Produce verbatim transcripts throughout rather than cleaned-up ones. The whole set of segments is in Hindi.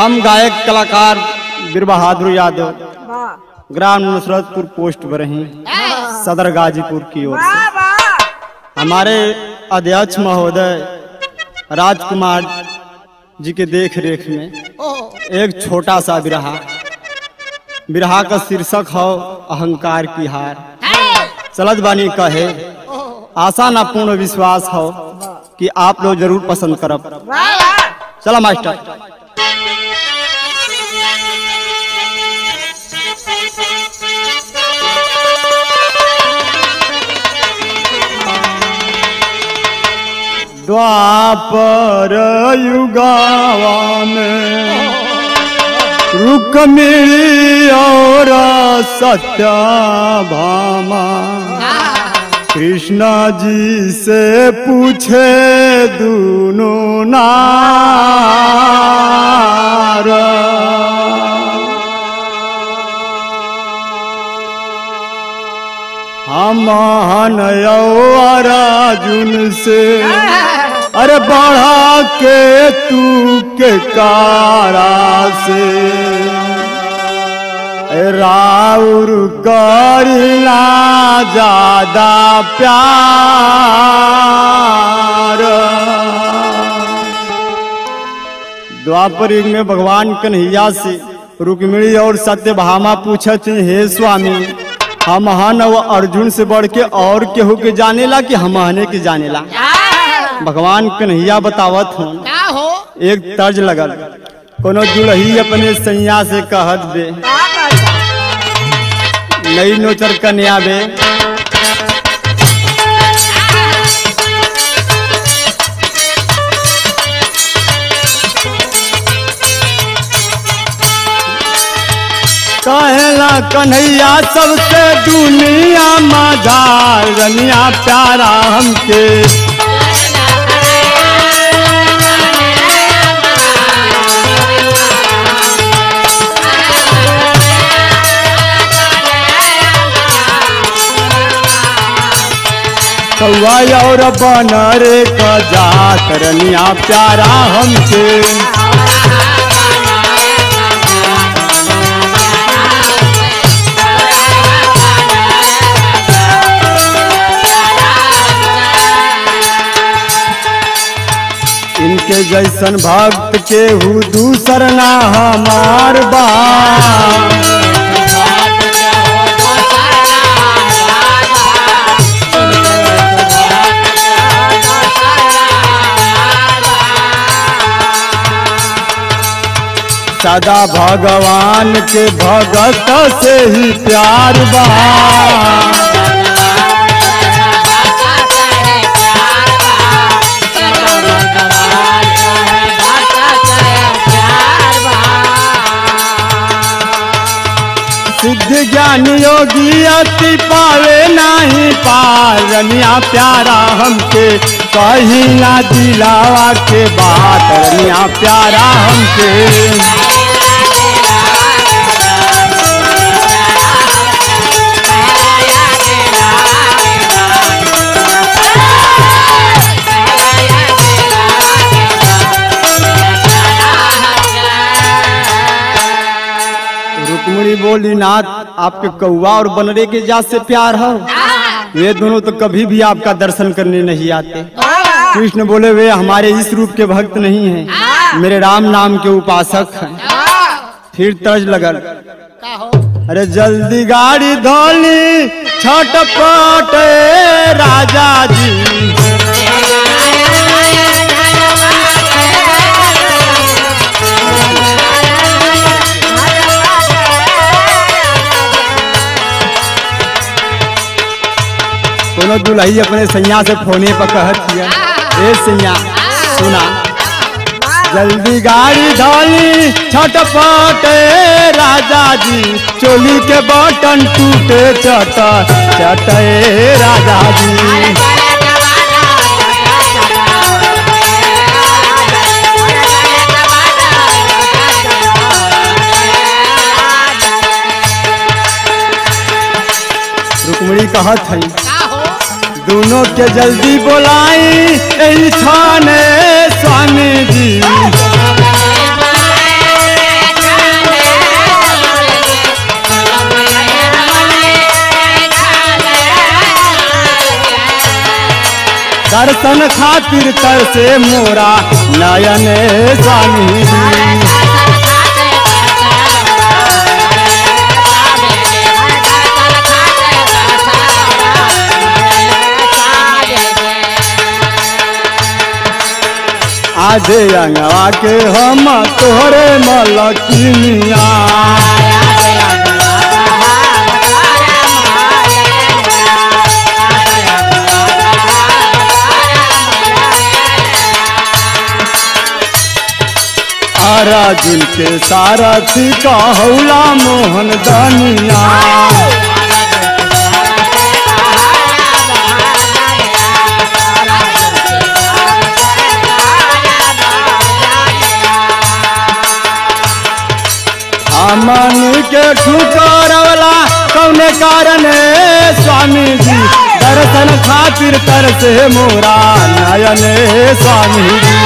हम गायक कलाकार वीरबहादुर यादव ग्राम नुसरतपुर पोस्ट बरही सदर गाजीपुर की ओर से हमारे अध्यक्ष महोदय राजकुमार जी के देख रेख में एक छोटा सा बिरहा बिरहा का शीर्षक हो अहंकार की हार। चलत बानी कहे आशा ना पूर्ण विश्वास हो कि आप लोग जरूर पसंद करब। चला मास्टर। द्वापर युगावा में रुक्मिणी और सत्यभामा कृष्णा जी से पूछे दोनों नार हम अर्जुन से अरे बढ़ा के तू के कारा से राउर करना ज्यादा प्यार। द्वापर युग में भगवान कन्हैया से रुक्मिणी और सत्यभामा पूछत हे स्वामी हम हन अर्जुन से बढ़ के और केहू के जानेला कि हम हने के जानेला। भगवान कन्हैया बतावत हो एक तर्ज लगल कोनो दुल्ही अपने सैया से कहत दे नई नोचर कन्या बे कहला कन्हैया सबसे दुनिया मजार रनिया प्यारा हमके कौआ और बनर कजा करनिया प्यारा हमसे इनके जैसन भक्त के हु दूसर ना हमार बा सदा भगवान के भगत से ही प्यार बा सिद्ध ज्ञान योगी अति पावे नहीं पारनिया प्यारा हमके कहीं ना दिलावा के बात रनिया प्यारा हमके बोली नाथ आपके कौआ और बनरे के जात से प्यार हो वे दोनों तो कभी भी आपका दर्शन करने नहीं आते। कृष्ण बोले वे हमारे इस रूप के भक्त नहीं हैं मेरे राम नाम के उपासक हैं। फिर तर्ज लगल अरे जल्दी गाड़ी धोली छटपट राजा जी दुल्ही अपने सैया से फोने पर कहत किया ए सैया सुना जल्दी गाड़ी धोली छटपट राजा जी चोली के बटन टूटे चट चट राजा जी रुक्मिणी कहत है दोनों के जल्दी बोलाई ऐ थाने स्वामी जी तन खातिर तरसे मोरा नयन स्वामी। आजे अंगवा के हम तोहरे मलकिनिया, अर्जुन के सारथी कहौला मोहन दानिया। मन के ठुकरवला कौने कारण स्वामी जी, दर्शन खातिर तरसे मोरा नयन स्वामी जी।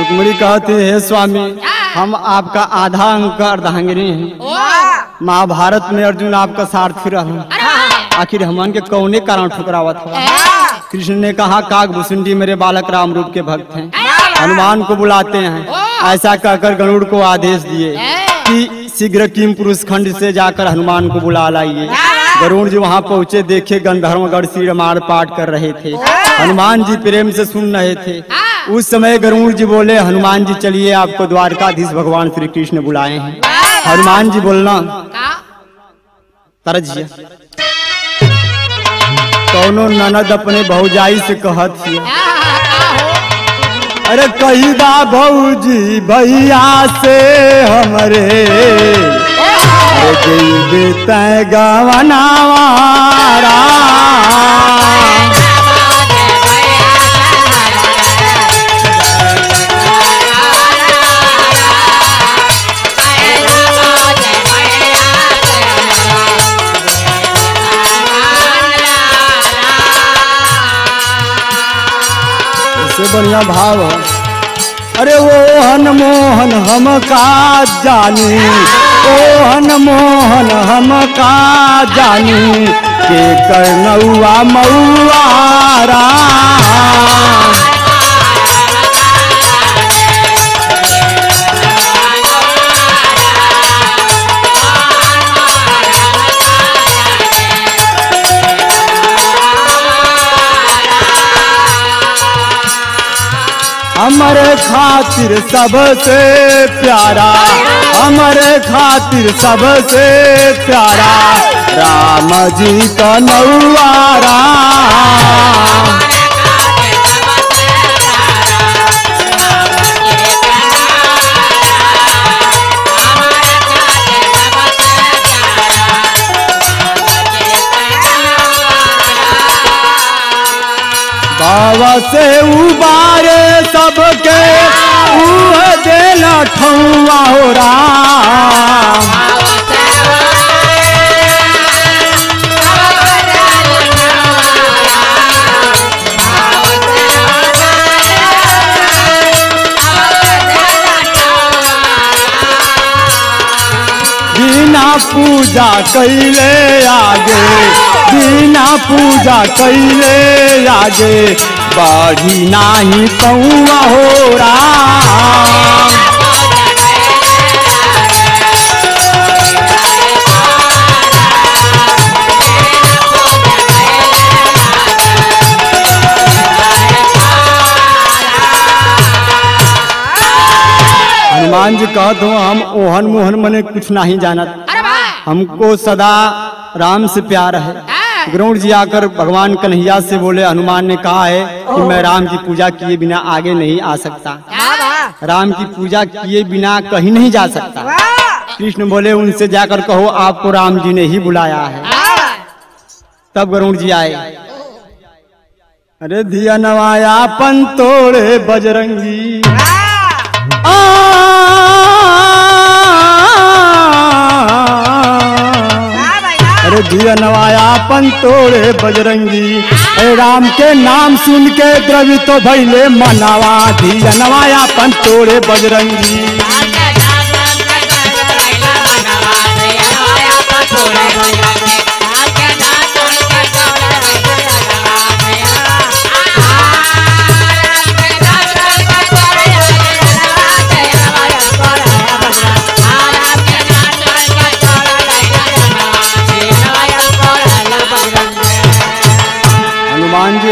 रुक्मिणी कहते हैं स्वामी हम आपका आधा अंग का अर्धांगिनी हैं, महाभारत में अर्जुन आपका सारथी रहा, आखिर हनुमान के कौने कारण ठुकरावत हुआ? कृष्ण ने कहा काकभुसुंडी मेरे बालक राम रूप के भक्त हैं, हनुमान को बुलाते हैं। ऐसा कहकर गरुड़ को आदेश दिए कि शीघ्र किम पुरुष खंड से जाकर हनुमान को बुला लाइए। गरुड़ जी वहाँ पहुँचे, देखे गंधर्वगढ़ श्री रामायण पाठ कर रहे थे, हनुमान जी प्रेम से सुन रहे थे। उस समय गरुड़ जी बोले हनुमान जी चलिए आपको द्वारकाधीश भगवान श्री कृष्ण बुलाए हैं। हनुमान जी बोलना तरजिए कौनो ननद अपने भौजाई से कहत थी, अरे कही बा भौजी भैया से हमरे तय गवनावारा, बढ़िया भाव है। अरे वो हन मोहन हम का जानी, ओ हन मोहन हम का जानी के करनौआ मऊआ राम। हमारे खातिर सबसे प्यारा, हमारे खातिर सबसे प्यारा राम जी का नौआ राम। बाबा से उबारे सबके ऊह देला ठौआ हो राम, बिना पूजा कैले आगे, बिना पूजा कैले आगे बढ़ी नाही पौआ हो राम। हनुमान जी कहत हो हम ओहन मोहन मने कुछ नहीं जानत, हमको सदा राम से प्यार है। गरुड़ जी आकर भगवान कन्हैया से बोले हनुमान ने कहा है कि मैं राम की पूजा किए बिना आगे नहीं आ सकता, राम की पूजा किए बिना कहीं नहीं जा सकता। कृष्ण बोले उनसे जाकर कहो आपको राम जी ने ही बुलाया है। तब गरुड़ जी आए। अरे धिया नवाया पन तोड़े बजरंगी, अरे धिया नवाया मन तोड़े बजरंगी, हे राम के नाम सुन के द्रवी तो भैले मनावा दिया नवाया पन तोड़े बजरंगी।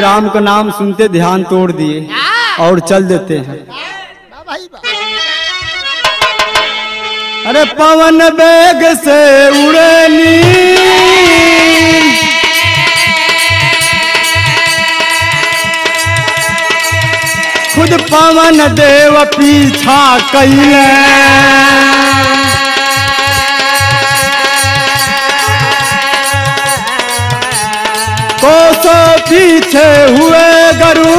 राम का नाम सुनते ध्यान तोड़ दिए और चल देते हैं। अरे पवन बेग से उड़नी खुद पवन देव पीछा कैले, कोसों पीछे हुए गरु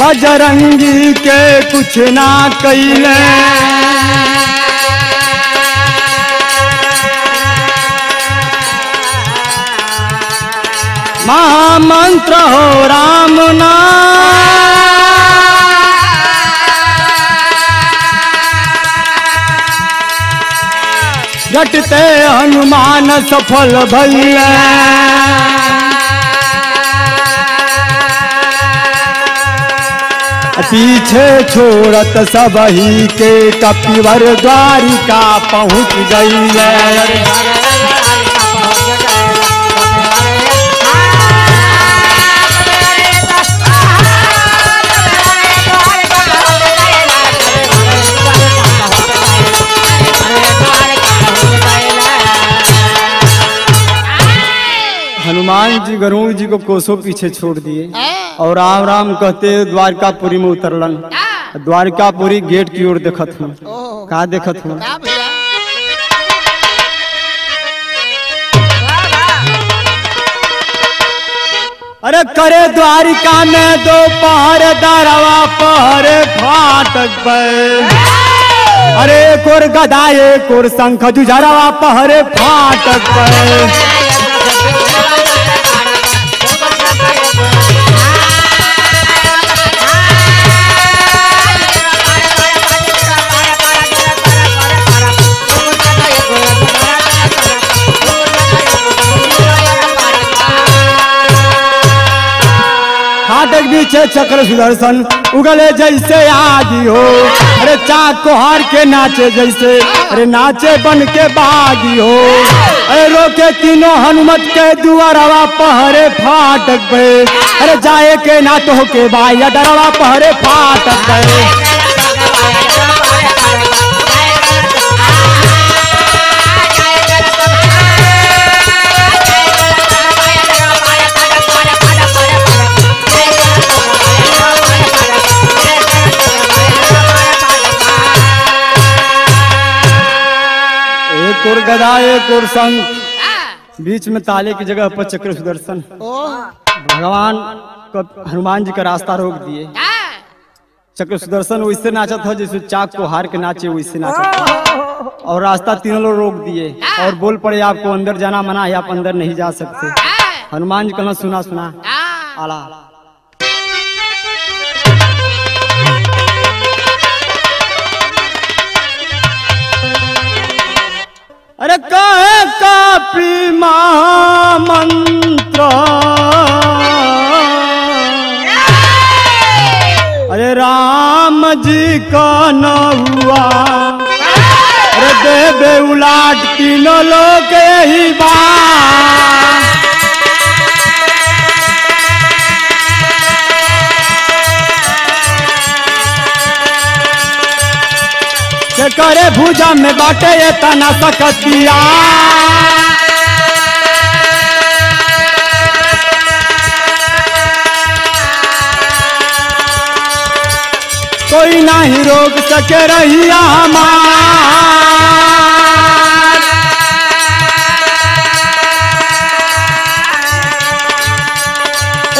बजरंगी के कुछ ना कइले, महामंत्र हो राम नाम घटते हनुमान सफल भैया। पीछे छोड़त सब ही के कपिवर द्वारिका पहुँच गई। हनुमान जी गरुड़ जी को कोसों पीछे छोड़ दिए और राम राम कहते द्वारकापुरी में उतरलन। द्वारकापुरी गेट की ओर देखत हूँ, कहा देखत हूँ, अरे करे द्वारिका में दो पहरे दरवा पहरे फाटक पे, अरे एक और गदा एक और शंख जुझारवा पहरे फाटक पे। बीचे चक्र सुदर्शन उगले जैसे आदि हो, अरे चाक को हार के नाचे जैसे, अरे नाचे बन के बागी हो, अरे रोके तीनों हनुमत के दुआरवा पहरे फाटक पे, अरे जाए के ना तो के बाया डरवा पहरे फाटक पे। बीच में ताले की जगह पर चक्र सुदर्शन, भगवान हनुमान जी का रास्ता रोक दिए। चक्र सुदर्शन वैसे नाचा था जैसे चाक को हार के नाचे, वैसे नाचा था और रास्ता तीनों लोग रोक दिए और बोल पड़े आपको अंदर जाना मना है, आप अंदर नहीं जा सकते। हनुमान जी कहना सुना सुना आला, अरे कहे कापी महामंत्र, अरे राम जी का न हुआ, अरे देवे उलाट तीनों लोग यही बात, करे भुजा में बाटे ये तना सकतिया, कोई नहीं रोक सके रहिया हमार,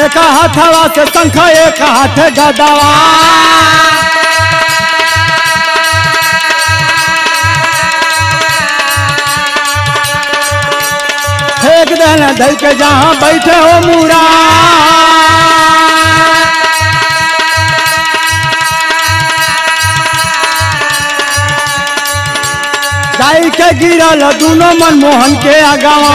एक हाथवा से शंख एक हाथ गदावा, एक दिन धल के जहाँ बैठे हो मूरा, जाई के गिरल दोनों मनमोहन के अगवा।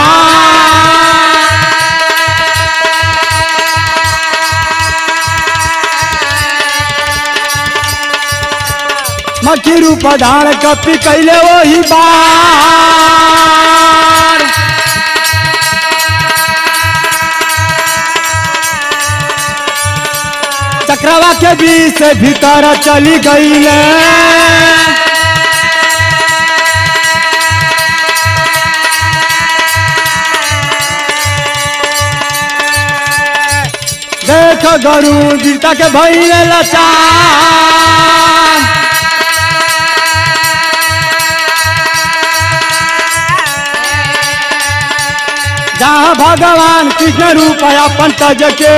मखी रूप धार कपी कैले वही बार, चक्रवा के बीच से भीतर चली गई है। देखो गरु गिरता के भैले लाचार, जहाँ भगवान कृष्ण रूप अपन तज के,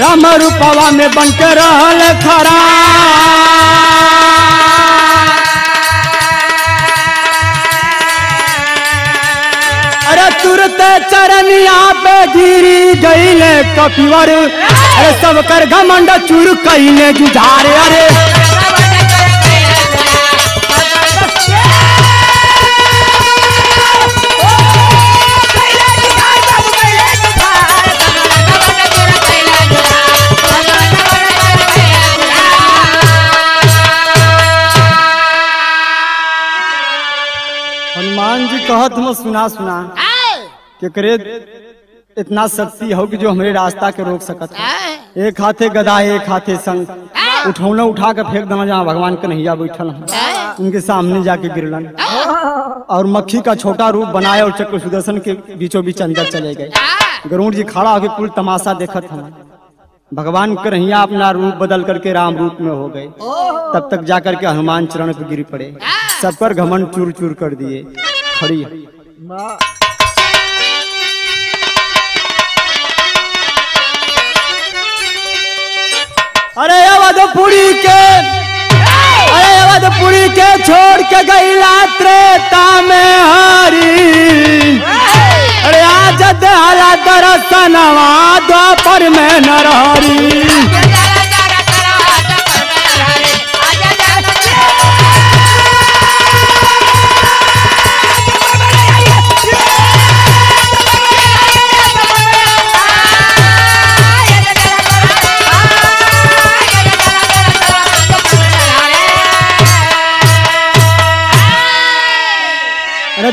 राम रूपवा में बनकर रहल खरा। तुरते चरनिया पे गिरी गईले कपिवर, अरे सब कर घमंड चूर कैले जुझारे। अरे हनुमान जी कहत हम सुना सुना केकरे इतना शक्ति हो कि जो हमारे रास्ता के रोक सकत है। एक हाथे गदा एक हाथे संग, उठौना उठा कर फेंक देना जहाँ भगवान के नैया बैठल उनके सामने जाके गिरलन, और मक्खी का छोटा रूप बनाया और चक्र सुदर्शन के बीचों बीच अंदर चले गए। गरुड़ जी खड़ा होकर कुल तमाशा देखत हम, भगवान के नैया अपना रूप बदल करके राम रूप में हो गए। तब तक जाकर के हनुमान चरण पे गिर पड़े, सब पर घमंड चूर चूर कर दिए। खड़ी अरे अवधपुरी के, अरे अवधपुरी के छोड़ के गईला त्रेता में हरी। अरे आज देहला दर्शनवा द्वापर में नरहरी।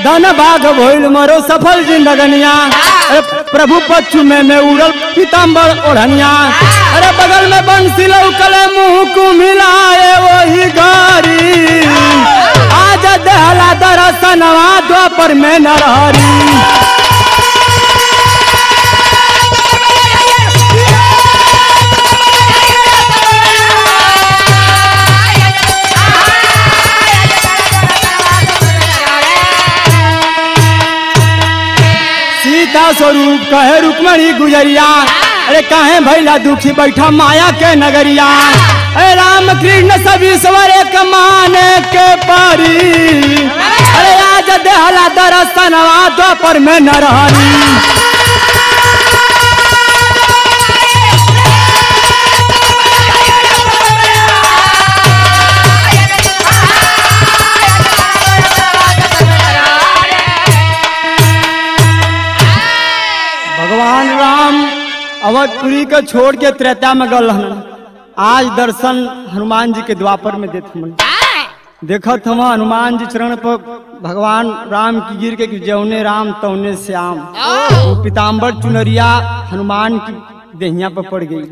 धन भाग भइल मरो सफल जिंदगनिया, प्रभु पच्छु में में उड़ल पीताम्बर ओढ़निया। अरे बगल में बंसी लौकले मुँह को मिलाए वही गारी, आज देहला दर्शनवा द्वापर में नरहरी। स्वरूप कहे रुक्मणी गुजरिया, अरे कहे भैला दुखी बैठा माया के नगरिया। अरे राम कृष्ण सभी सवर एक माने के पारी, अरे आज देहला दर्शनवा द्वापर में नरहरी। अवधपुरी को छोड़ के त्रेता में गल, आज दर्शन हनुमान जी के द्वापर में देते हम। देखत हम हनुमान जी चरण पर भगवान राम की गिर के, जौने राम तौने श्याम। वो पीताम्बर चुनरिया हनुमान की देहिया पर पड़ गई।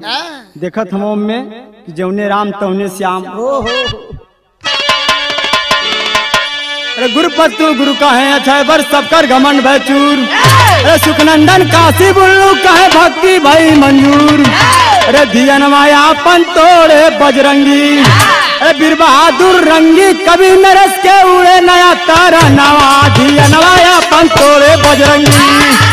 देखत हम में कि जौने राम तौने श्याम। अरे गुरुपत तू गुरु कहे अच्छा बर सब कर घमंड भैचूर। अरे सुखनंदन काशी बुल्लू कहे भक्ति भाई मंजूर। अरे धियन माया पन तोड़े बजरंगी, अरे वीर बहादुर रंगी कभी नरस के उड़े नया तारा नवा। धियन माया पन तोड़े बजरंगी।